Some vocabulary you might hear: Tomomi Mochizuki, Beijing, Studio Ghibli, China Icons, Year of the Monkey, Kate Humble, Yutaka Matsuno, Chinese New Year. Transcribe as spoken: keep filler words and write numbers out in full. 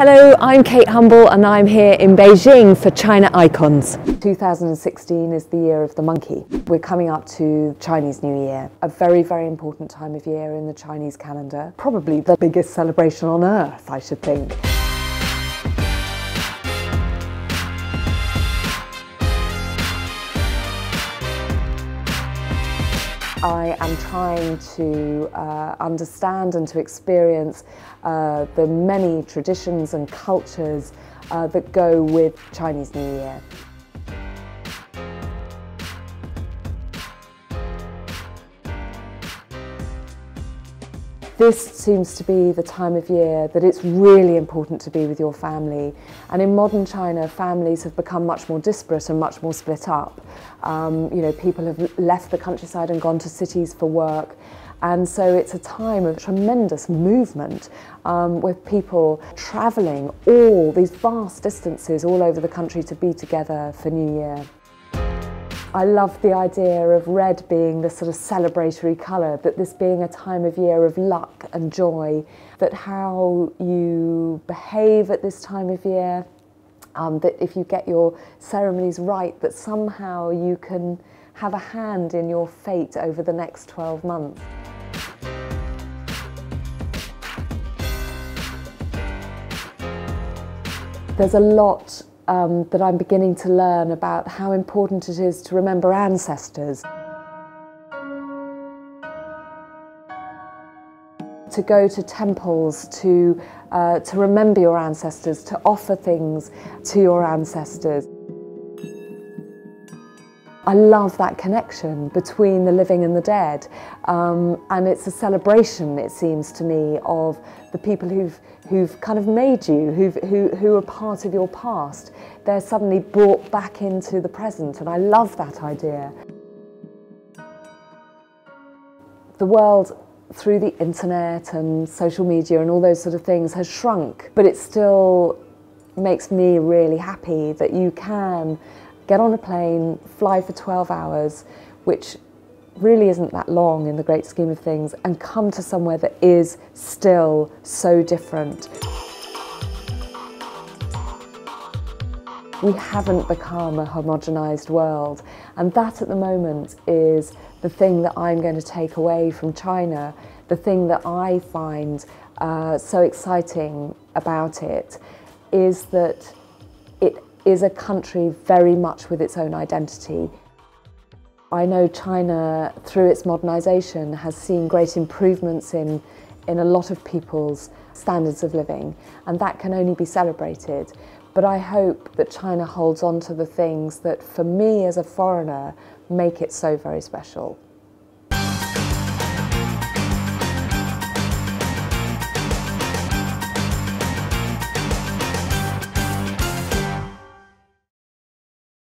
Hello, I'm Kate Humble and I'm here in Beijing for China Icons. two thousand sixteen is the Year of the Monkey. We're coming up to Chinese New Year, a very, very important time of year in the Chinese calendar. Probably the biggest celebration on earth, I should think. I am trying to uh, understand and to experience uh, the many traditions and cultures uh, that go with Chinese New Year. This seems to be the time of year that it's really important to be with your family. And in modern China, families have become much more disparate and much more split up. Um, you know, people have left the countryside and gone to cities for work. And so it's a time of tremendous movement um, with people traveling all these vast distances all over the country to be together for New Year. I love the idea of red being this sort of celebratory colour, that this being a time of year of luck and joy, that how you behave at this time of year, um, that if you get your ceremonies right, that somehow you can have a hand in your fate over the next twelve months. There's a lot Um, that I'm beginning to learn about how important it is to remember ancestors. To go to temples, to, uh, to remember your ancestors, to offer things to your ancestors. I love that connection between the living and the dead, um, and it's a celebration, it seems to me, of the people who've, who've kind of made you, who've, who, who are part of your past. They're suddenly brought back into the present, and I love that idea. The world through the internet and social media and all those sort of things has shrunk, but it still makes me really happy that you can get on a plane, fly for twelve hours, which really isn't that long in the great scheme of things, and come to somewhere that is still so different. We haven't become a homogenized world, and that at the moment is the thing that I'm going to take away from China, the thing that I find uh, so exciting about it, is that it is a country very much with its own identity. I know China, through its modernisation, has seen great improvements in, in a lot of people's standards of living, and that can only be celebrated. But I hope that China holds on to the things that, for me as a foreigner, make it so very special.